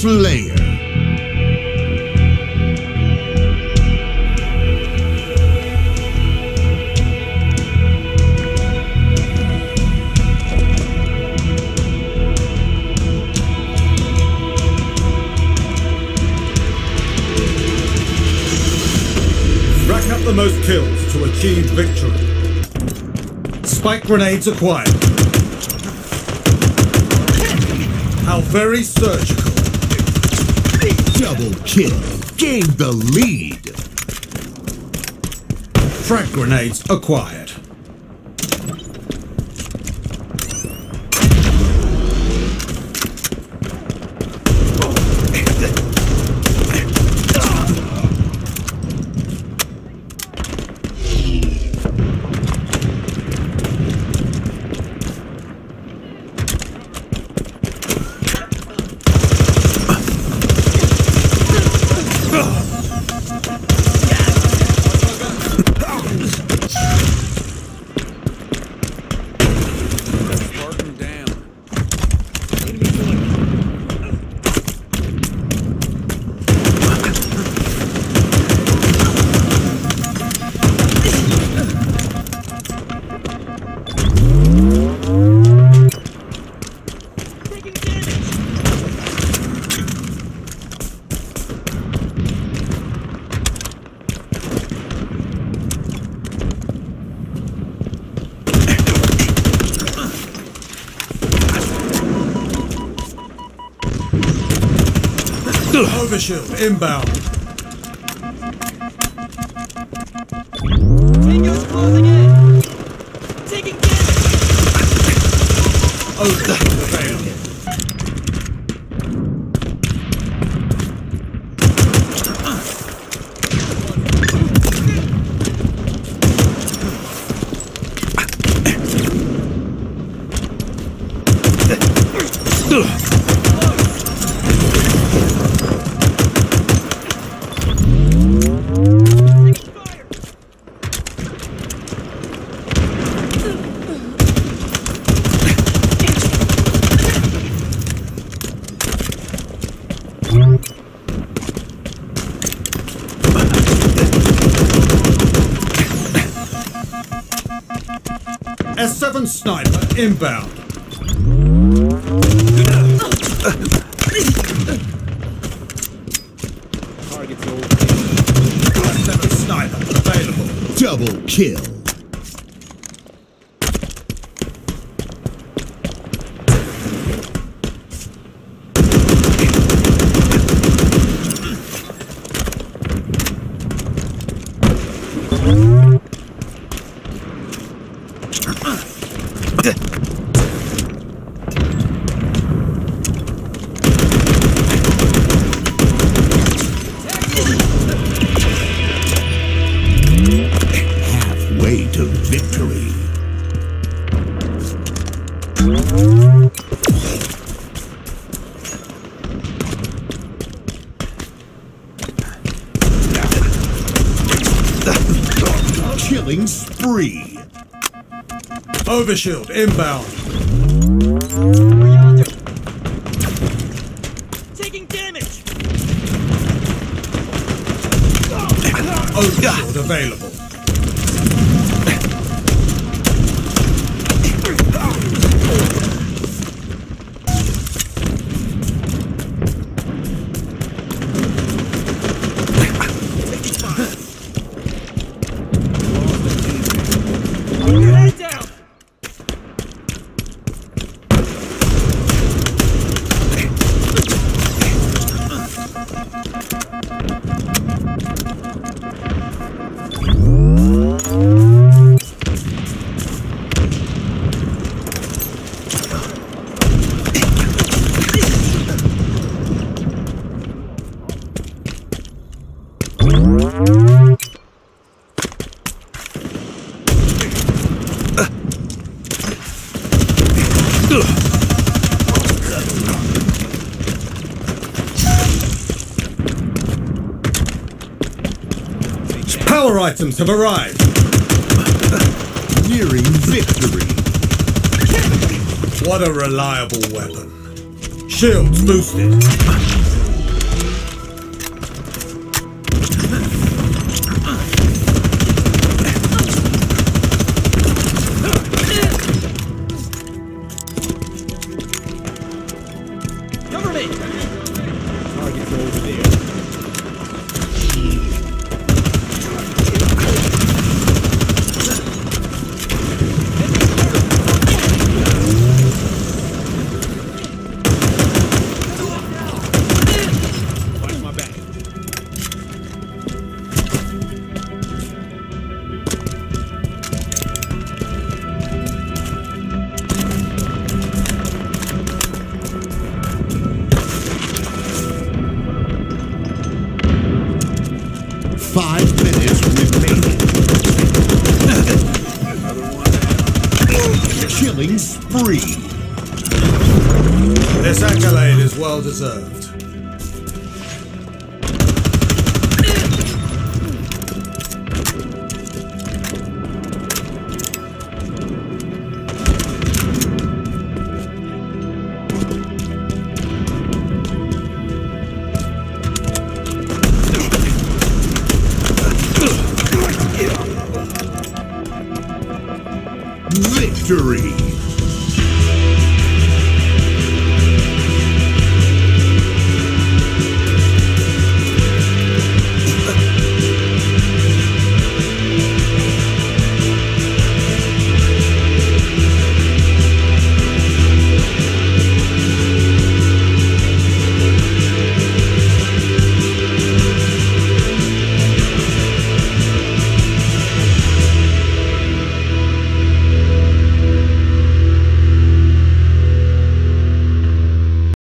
Slayer. Rack up the most kills to achieve victory. Spike grenades acquired. How very surgical. Double kill. Gained the lead. Frag grenades acquired. Overshield inbound. Tango's closing in. Taking damage. Oh, that failed. S7 sniper inbound. Target's old. S7 sniper available. Double kill. Killing spree. Overshield inbound. Taking damage. Overshield available. Power items have arrived. Nearing victory. What a reliable weapon. Shields boosted. killing spree. This accolade is well deserved. Victory!